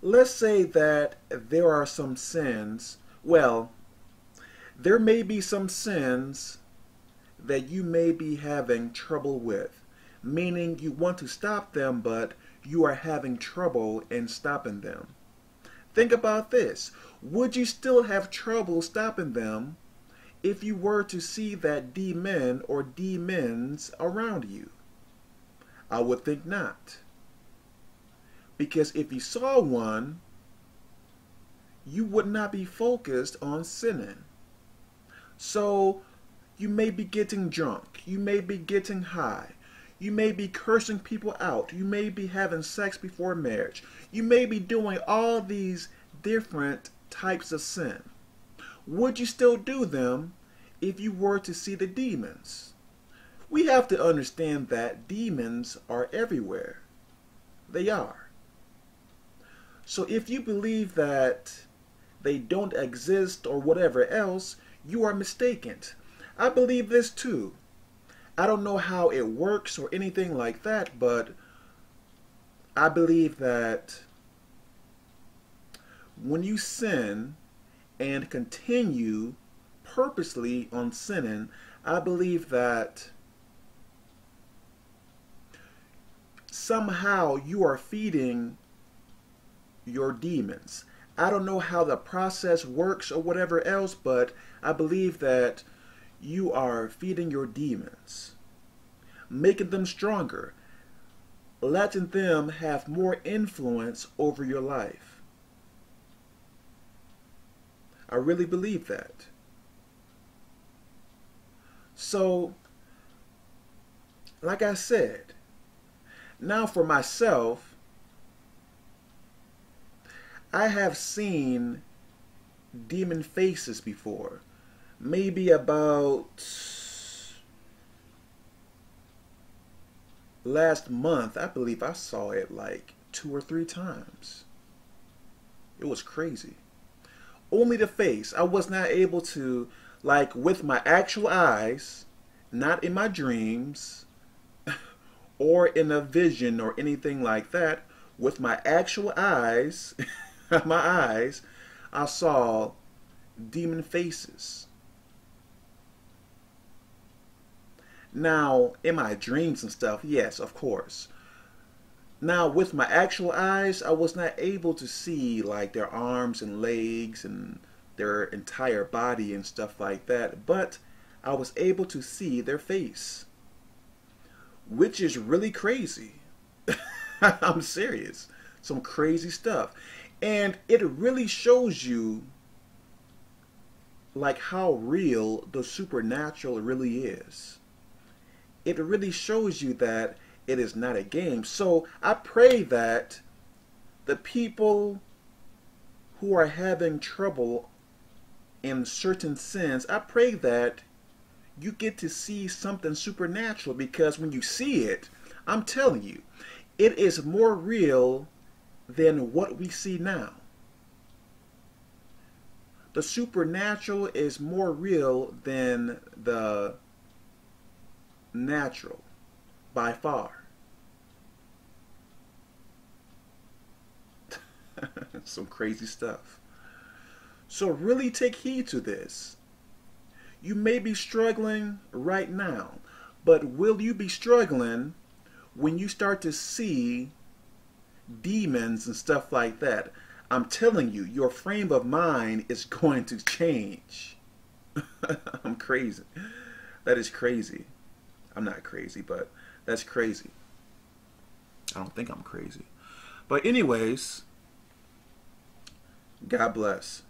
Let's say that there are some sins, well, there may be some sins that you may be having trouble with, meaning you want to stop them, but you are having trouble in stopping them. Think about this. Would you still have trouble stopping them if you were to see that demon or demons around you? I would think not. Because if you saw one, you would not be focused on sinning. So you may be getting drunk, you may be getting high, you may be cursing people out, you may be having sex before marriage, you may be doing all these different types of sin. Would you still do them if you were to see the demons? We have to understand that demons are everywhere. They are. So if you believe that they don't exist or whatever else, you are mistaken. I believe this too. I don't know how it works or anything like that, but I believe that when you sin and continue purposely on sinning, I believe that somehow you are feeding your demons. I don't know how the process works or whatever else, but I believe that you are feeding your demons, making them stronger, letting them have more influence over your life. I really believe that. So, like I said, now for myself, I have seen demon faces before, maybe about last month. I believe I saw it like 2 or 3 times. It was crazy. Only the face. I was not able to, like, with my actual eyes, not in my dreams or in a vision or anything like that, with my actual eyes. My eyes, I saw demon faces. Now, in my dreams and stuff, yes, of course. Now, with my actual eyes, I was not able to see, like, their arms and legs and their entire body and stuff like that, but I was able to see their face, which is really crazy. I'm serious. Some crazy stuff. And it really shows you, like, how real the supernatural really is. It really shows you that it is not a game. So I pray that the people who are having trouble in certain sins, I pray that you get to see something supernatural, because when you see it, I'm telling you, it is more real than what we see now. The supernatural is more real than the natural, by far. Some crazy stuff. So really take heed to this. You may be struggling right now, but will you be struggling when you start to see demons and stuff like that? I'm telling you, your frame of mind is going to change. I'm crazy. That is crazy. I'm not crazy, but that's crazy. I don't think I'm crazy. But anyways, God bless.